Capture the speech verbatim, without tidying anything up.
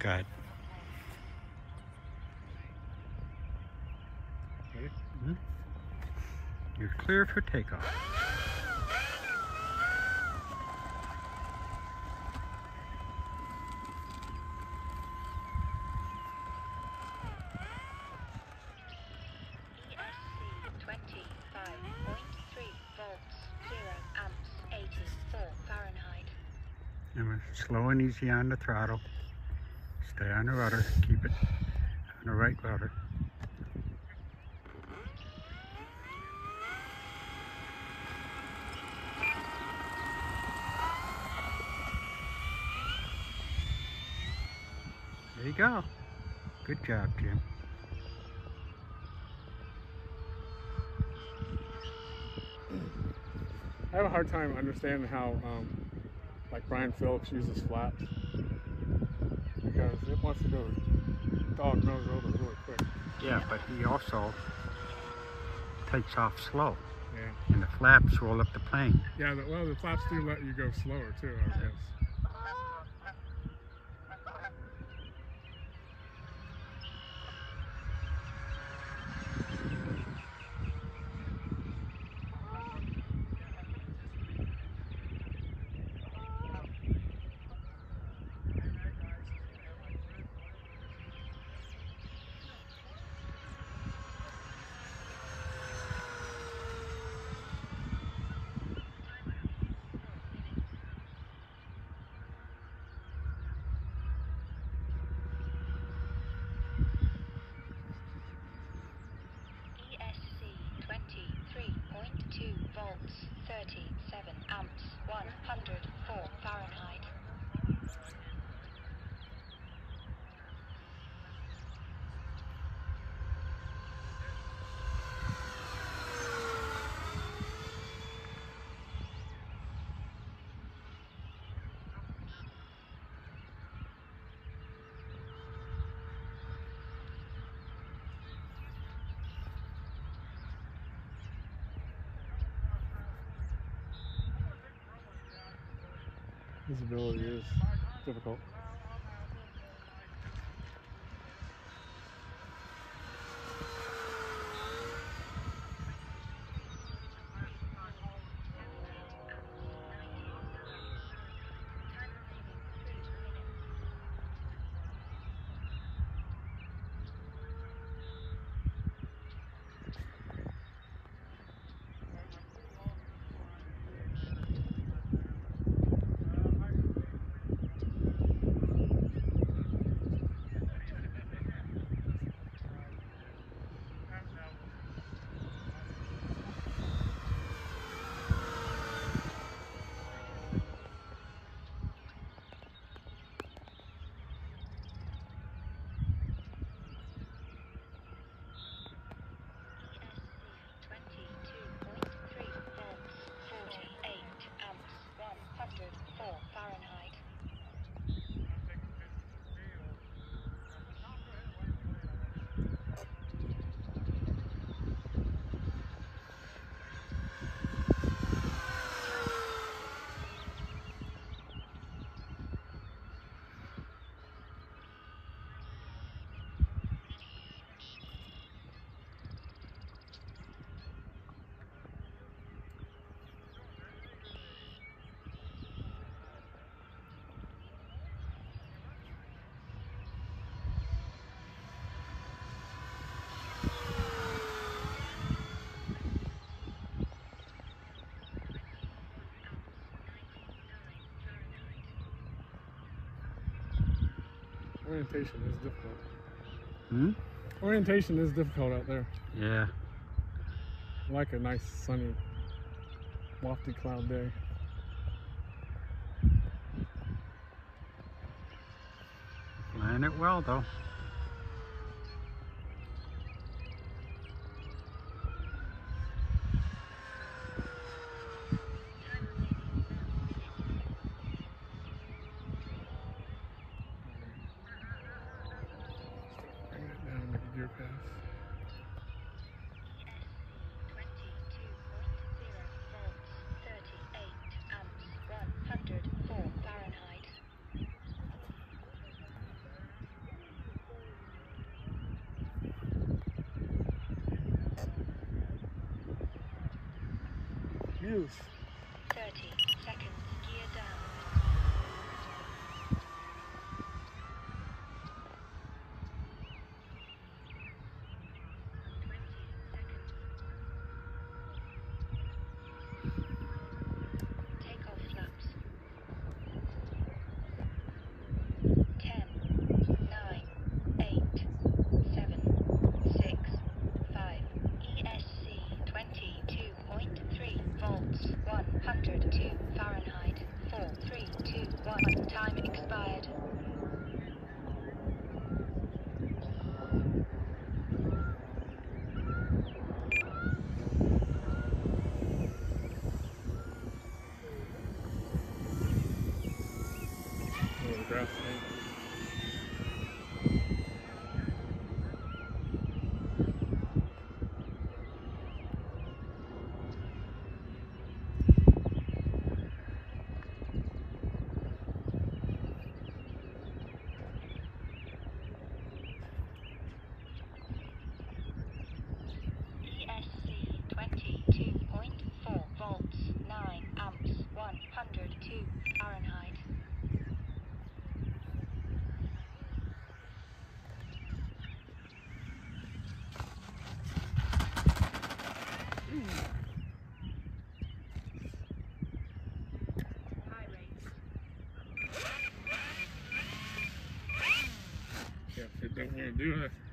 Go ahead. Mm-hmm. You're clear for takeoff. And we're slow and easy on the throttle. Stay on the rudder. Keep it on the right rudder. There you go. Good job, Jim. I have a hard time understanding how um, like Brian Phillips uses flaps, because it wants to go dog nose over really quick. Yeah, but he also takes off slow. Yeah. And the flaps roll up the plane. Yeah, well, the flaps do let you go slower too, I guess. thirty-seven amps, one hundred four Fahrenheit. Visibility is difficult. Orientation is difficult. Hmm? Orientation is difficult out there. Yeah. I like a nice sunny, lofty cloud day. Flying it well though. youth. thirty seconds, gear down. twenty seconds. Take off flaps. one hundred two Fahrenheit, four three two one, time expired. one hundred two Fahrenheit. High rates. Can't fit down here and do it.